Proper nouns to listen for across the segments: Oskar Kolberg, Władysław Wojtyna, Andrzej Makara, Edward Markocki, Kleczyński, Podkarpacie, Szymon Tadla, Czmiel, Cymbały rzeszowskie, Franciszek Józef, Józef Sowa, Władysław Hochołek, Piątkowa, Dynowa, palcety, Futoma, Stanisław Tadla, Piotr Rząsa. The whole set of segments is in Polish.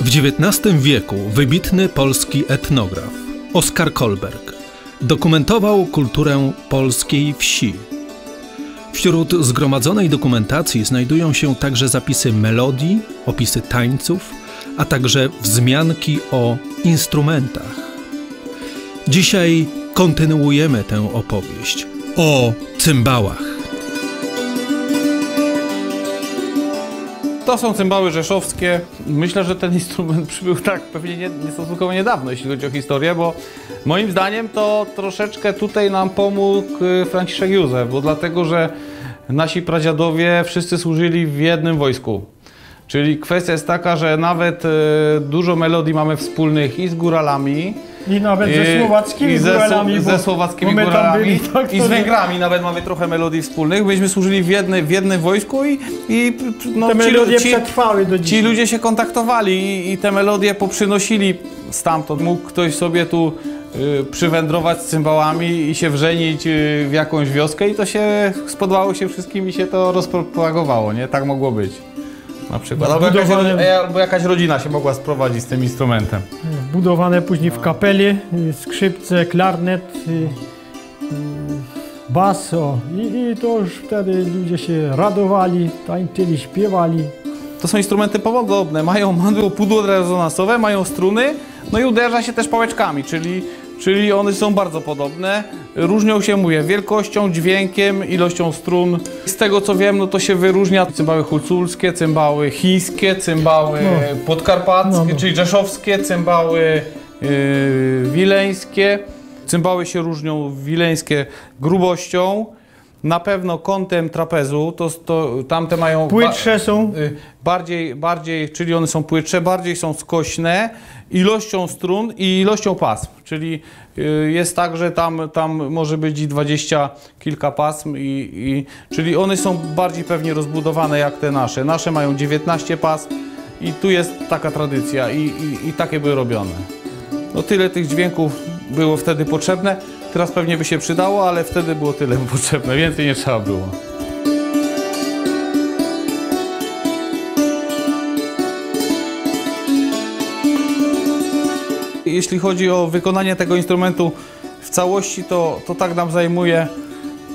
W XIX wieku wybitny polski etnograf Oskar Kolberg dokumentował kulturę polskiej wsi. Wśród zgromadzonej dokumentacji znajdują się także zapisy melodii, opisy tańców, a także wzmianki o instrumentach. Dzisiaj kontynuujemy tę opowieść o cymbałach. To są cymbały rzeszowskie. Myślę, że ten instrument przybył tak pewnie niestosunkowo niedawno, jeśli chodzi o historię, bo moim zdaniem to troszeczkę tutaj nam pomógł Franciszek Józef, bo dlatego, że nasi pradziadowie wszyscy służyli w jednym wojsku. Czyli kwestia jest taka, że nawet dużo melodii mamy wspólnych i z góralami, i nawet ze słowackimi góralami, i z Węgrami nawet mamy trochę melodii wspólnych. Myśmy służyli w jednym wojsku i no, te melodie przetrwały do dzisiaj. Ci ludzie się kontaktowali i te melodie poprzynosili stamtąd. Mógł ktoś sobie tu przywędrować z cymbałami i się wrzenić w jakąś wioskę i to się spodobało się wszystkim i się to rozpropagowało, nie? Tak mogło być. Na przykład. Albo jakaś rodzina się mogła sprowadzić z tym instrumentem. Budowane później w kapeli, skrzypce, klarnet, bas i to już wtedy ludzie się radowali, tańczyli, śpiewali. To są instrumenty podobne, mają pudło rezonansowe, mają struny, no i uderza się też pałeczkami, czyli one są bardzo podobne. Różnią się, mówię, wielkością, dźwiękiem, ilością strun. Z tego co wiem, no to się wyróżnia cymbały huculskie, cymbały chińskie, cymbały podkarpackie, czyli rzeszowskie, cymbały wileńskie. Cymbały się różnią wileńskie grubością, na pewno kątem trapezu, tamte mają... Płytsze są. Bardziej, czyli one są płytsze, bardziej są skośne, ilością strun i ilością pasm, czyli jest tak, że tam może być i 20 kilka pasm, czyli one są bardziej pewnie rozbudowane jak te nasze. Nasze mają 19 pasm i tu jest taka tradycja i takie były robione. No tyle tych dźwięków było wtedy potrzebne. Teraz pewnie by się przydało, ale wtedy było tyle potrzebne, więcej nie trzeba było. Jeśli chodzi o wykonanie tego instrumentu w całości, to tak nam zajmuje,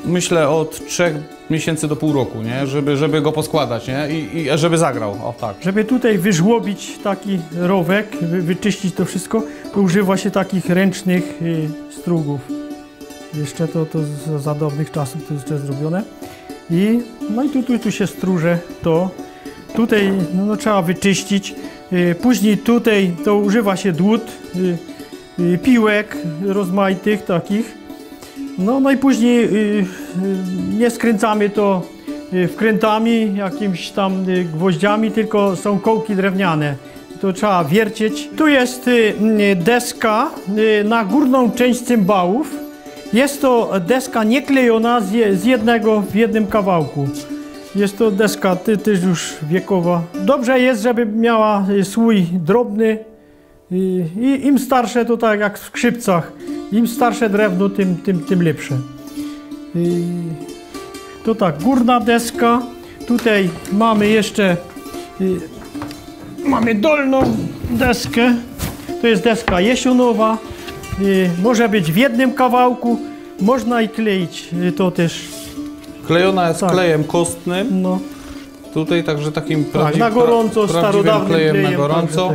myślę, od 3 miesięcy do pół roku, nie? Żeby go poskładać, nie? I żeby zagrał. O, tak. Żeby tutaj wyżłobić taki rowek, wyczyścić to wszystko, to używa się takich ręcznych strugów. Jeszcze to z zadawnych czasów to jest zrobione. No i tu się struje to. Tutaj no, trzeba wyczyścić. Później tutaj to używa się dłut, piłek rozmaitych takich. No i później nie skręcamy to wkrętami, jakimiś tam gwoździami, tylko są kołki drewniane. To trzeba wiercić. Tu jest deska na górną część cymbałów. Jest to deska nieklejona w jednym kawałku. Jest to deska też już wiekowa. Dobrze jest, żeby miała słój drobny i im starsze, to tak jak w skrzypcach, im starsze drewno, tym lepsze. To tak, górna deska. Tutaj mamy jeszcze dolną deskę. To jest deska jesionowa. Może być w jednym kawałku, można i kleić to też. Klejona jest klejem kostnym, tutaj także takim na gorąco, starodawnym klejem na gorąco.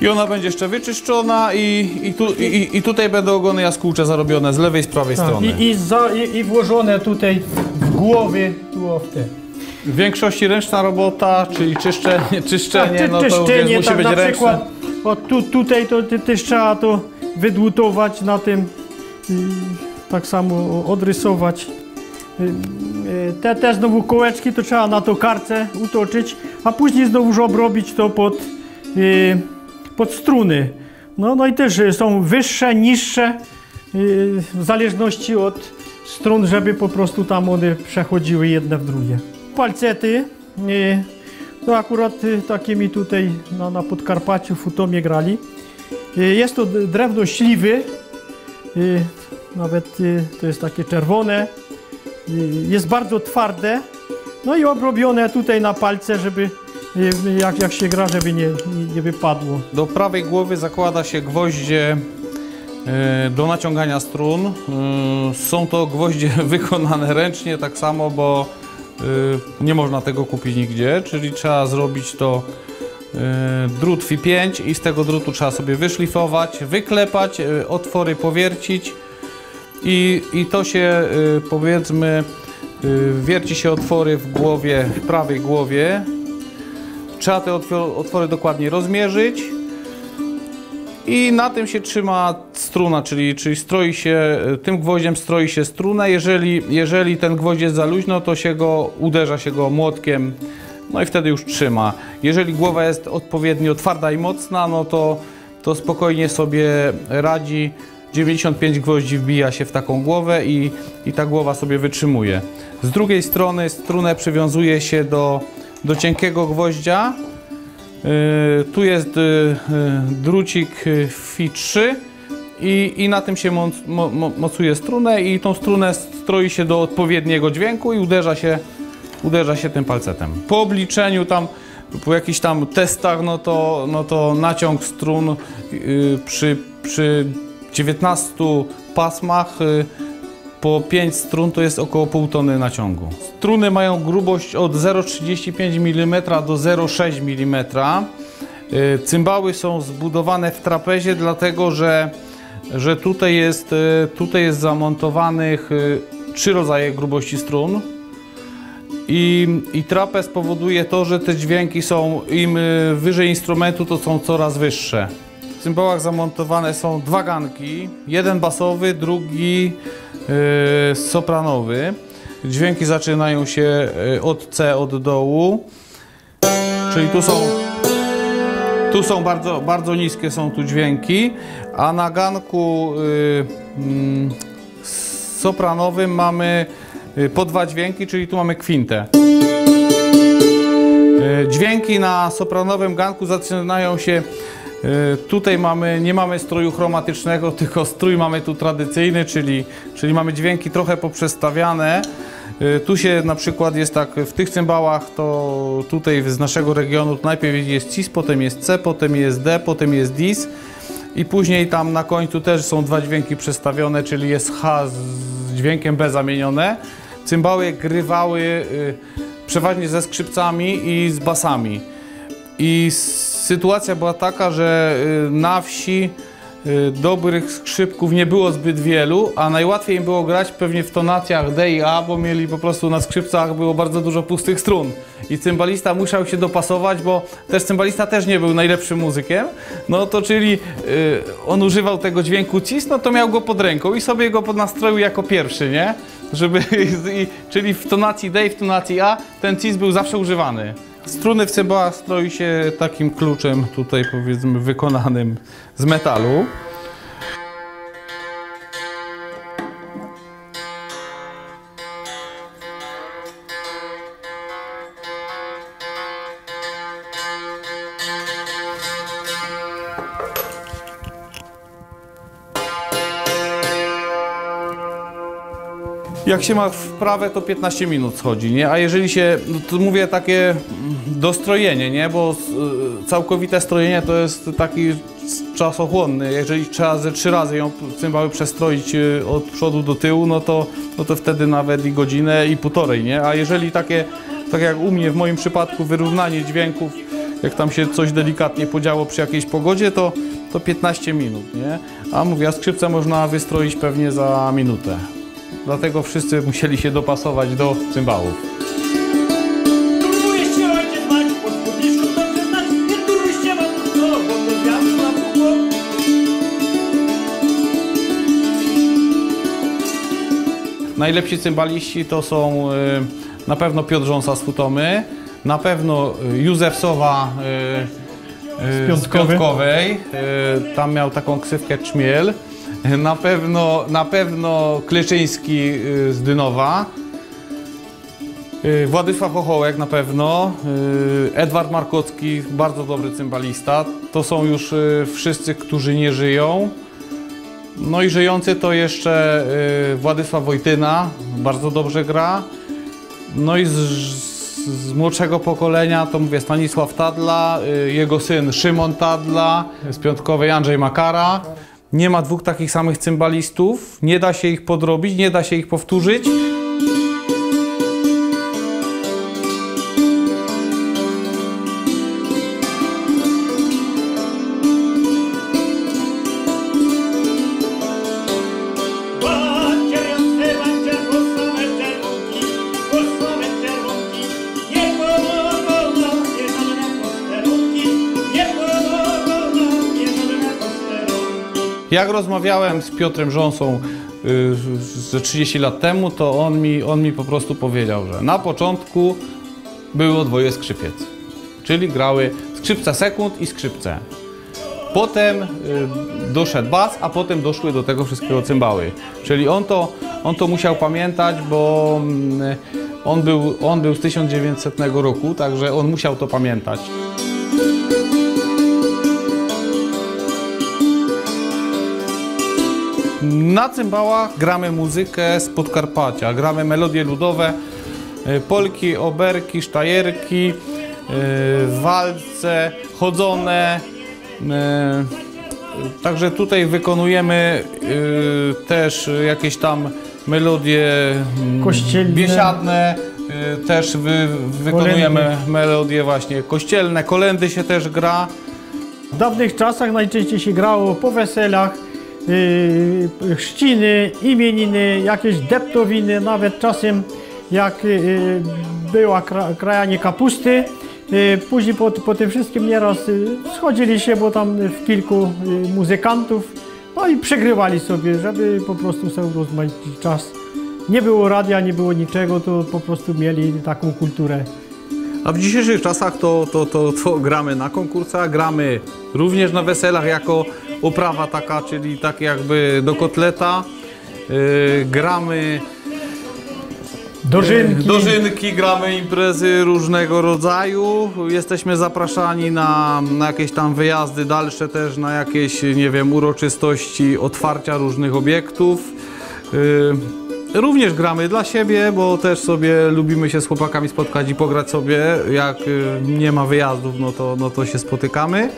I ona będzie jeszcze wyczyszczona i tutaj będą ogony jaskółcze zarobione z lewej i z prawej strony. I włożone tutaj w głowy, w większości ręczna robota, czyli czyszczenie, no to musi być ręczne. O, tutaj to też trzeba to wydłutować na tym, tak samo odrysować. Te znowu kołeczki to trzeba na to kartce utoczyć, a później znowu obrobić to pod struny. No i też są wyższe, niższe, w zależności od strun, żeby po prostu tam one przechodziły jedne w drugie. Palcety. To akurat takimi tutaj na Podkarpaciu, w Futomie grali. Jest to drewno śliwy, nawet to jest takie czerwone, jest bardzo twarde, no i obrobione tutaj na palce, żeby jak się gra, żeby nie wypadło. Do prawej głowy zakłada się gwoździe do naciągania strun. Są to gwoździe wykonane ręcznie, tak samo, bo nie można tego kupić nigdzie, czyli trzeba zrobić to drut Fi5 i z tego drutu trzeba sobie wyszlifować, wyklepać, otwory powiercić i to się, powiedzmy, wierci się otwory w głowie, w prawej głowie. Trzeba te otwory dokładnie rozmierzyć i na tym się trzyma struna, czyli stroi się, tym gwoździem stroi się struna. Jeżeli ten gwoźdź jest za luźno, to się go uderza się go młotkiem, no i wtedy już trzyma. Jeżeli głowa jest odpowiednio twarda i mocna, no to spokojnie sobie radzi. 95 gwoździ wbija się w taką głowę i ta głowa sobie wytrzymuje. Z drugiej strony strunę przywiązuje się do cienkiego gwoździa. Tu jest drucik Fi3 i na tym się mocuje strunę i tą strunę stroi się do odpowiedniego dźwięku i uderza się tym palcetem. Po obliczeniu tam, po jakichś tam testach, no to naciąg strun przy 19 pasmach po 5 strun to jest około pół tony naciągu. Struny mają grubość od 0,35 mm do 0,6 mm. Cymbały są zbudowane w trapezie, dlatego że tutaj jest zamontowanych 3 rodzaje grubości strun. I trapez powoduje to, że te dźwięki są, im wyżej instrumentu, to są coraz wyższe. W cymbałach zamontowane są 2 ganki, jeden basowy, drugi sopranowy. Dźwięki zaczynają się od C, od dołu, czyli tu są bardzo, bardzo niskie są tu dźwięki, a na ganku sopranowym mamy po 2 dźwięki, czyli tu mamy kwintę. Dźwięki na sopranowym ganku zaczynają się, tutaj nie mamy stroju chromatycznego, tylko strój mamy tu tradycyjny, czyli mamy dźwięki trochę poprzestawiane. Tu się na przykład jest tak, w tych cymbałach to tutaj z naszego regionu najpierw jest cis, potem jest C, potem jest D, potem jest dis i później tam na końcu też są 2 dźwięki przestawione, czyli jest H z dźwiękiem B zamienione. Cymbały grywały przeważnie ze skrzypcami i z basami. I sytuacja była taka, że na wsi dobrych skrzypków nie było zbyt wielu, a najłatwiej im było grać pewnie w tonacjach D i A, bo mieli po prostu na skrzypcach było bardzo dużo pustych strun. I cymbalista musiał się dopasować, bo cymbalista też nie był najlepszym muzykiem. No to czyli on używał tego dźwięku cis, no to miał go pod ręką i sobie go podnastroił jako pierwszy, nie? Czyli w tonacji D i w tonacji A ten cis był zawsze używany. Struny w cymbałach stroi się takim kluczem tutaj, powiedzmy, wykonanym z metalu. Jak się ma wprawę, to 15 minut schodzi, nie? A jeżeli się, no to mówię, takie dostrojenie, nie? Bo całkowite strojenie to jest taki czasochłonny. Jeżeli trzeba ze 3 razy ją cymbały przestroić od przodu do tyłu, no to wtedy nawet i godzinę i półtorej, nie? A jeżeli takie, tak jak u mnie w moim przypadku, wyrównanie dźwięków, jak tam się coś delikatnie podziało przy jakiejś pogodzie, to 15 minut, nie? A mówię, a skrzypce można wystroić pewnie za minutę. Dlatego wszyscy musieli się dopasować do cymbałów. Najlepsi cymbaliści to są na pewno Piotr Rząsa z Futomy, na pewno Józef Sowa z Piątkowej, tam miał taką ksywkę Czmiel. Na pewno Kleczyński z Dynowa, Władysław Hochołek na pewno, Edward Markocki, bardzo dobry cymbalista. To są już wszyscy, którzy nie żyją. No i żyjący to jeszcze Władysław Wojtyna, bardzo dobrze gra. No i z młodszego pokolenia to mówię Stanisław Tadla, jego syn Szymon Tadla, z Piątkowej Andrzej Makara. Nie ma dwóch takich samych cymbalistów, nie da się ich podrobić, nie da się ich powtórzyć. Jak rozmawiałem z Piotrem Rząsą ze 30 lat temu, to on mi po prostu powiedział, że na początku było dwoje skrzypiec, czyli grały skrzypca sekund i skrzypce. Potem doszedł bas, a potem doszły do tego wszystkiego cymbały. Czyli on to musiał pamiętać, bo on był z 1900 roku, także on musiał to pamiętać. Na cymbałach gramy muzykę z Podkarpacia, gramy melodie ludowe, polki, oberki, sztajerki, walce, chodzone. Także tutaj wykonujemy też jakieś tam melodie kościelne, biesiadne, też wykonujemy melodie właśnie kościelne, kolendy się też gra. W dawnych czasach najczęściej się grało po weselach, chrzciny, imieniny, jakieś deptowiny, nawet czasem jak była krajanie kapusty. Później po tym wszystkim nieraz schodzili się, bo tam w kilku muzykantów, no i przegrywali sobie, żeby po prostu sobie rozmaicić czas. Nie było radia, nie było niczego, to po prostu mieli taką kulturę. A w dzisiejszych czasach to gramy na konkursach, gramy również na weselach jako oprawa taka, czyli tak jakby do kotleta, gramy dożynki, gramy imprezy różnego rodzaju, jesteśmy zapraszani na jakieś tam wyjazdy dalsze też, na jakieś, nie wiem, uroczystości otwarcia różnych obiektów. Również gramy dla siebie, bo też sobie lubimy się z chłopakami spotkać i pograć sobie. Jak nie ma wyjazdów, no to się spotykamy.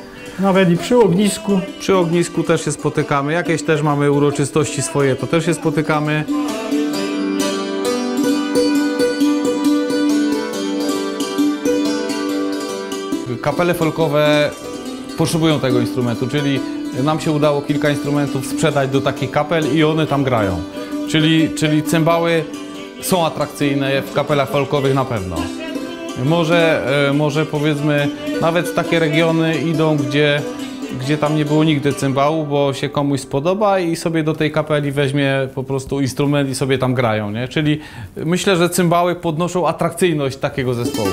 Nawet i przy ognisku. Przy ognisku też się spotykamy. Jakieś też mamy uroczystości swoje, to też się spotykamy. Kapele folkowe potrzebują tego instrumentu, czyli nam się udało kilka instrumentów sprzedać do takich kapel i one tam grają. Czyli cymbały są atrakcyjne w kapelach folkowych na pewno. Może powiedzmy, nawet takie regiony idą, gdzie tam nie było nigdy cymbału, bo się komuś spodoba i sobie do tej kapeli weźmie po prostu instrument i sobie tam grają, nie? Czyli myślę, że cymbały podnoszą atrakcyjność takiego zespołu.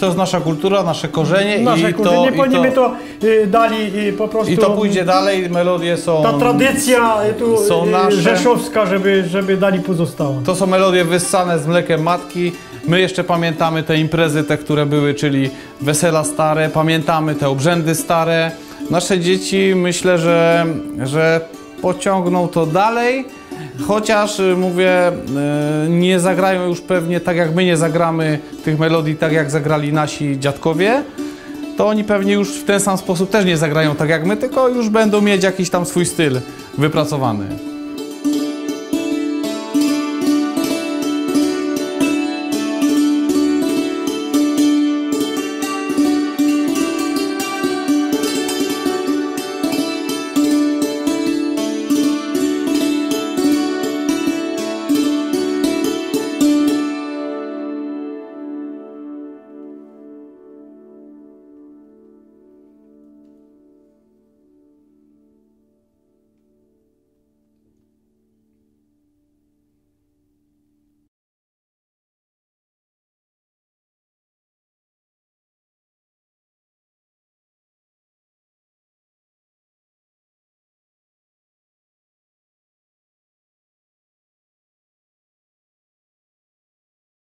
To jest nasza kultura, nasze korzenie. Nasze korzenie, powinniśmy to dali po prostu. I to pójdzie dalej, melodie są. Ta tradycja są nasze. Rzeszowska, żeby dali pozostała. To są melodie wyssane z mlekiem matki. My jeszcze pamiętamy te imprezy, te, które były, czyli wesela stare, pamiętamy te obrzędy stare. Nasze dzieci, myślę, że pociągną to dalej. Chociaż, mówię, nie zagrają już pewnie tak jak my nie zagramy tych melodii, tak jak zagrali nasi dziadkowie, to oni pewnie już w ten sam sposób też nie zagrają tak jak my, tylko już będą mieć jakiś tam swój styl wypracowany.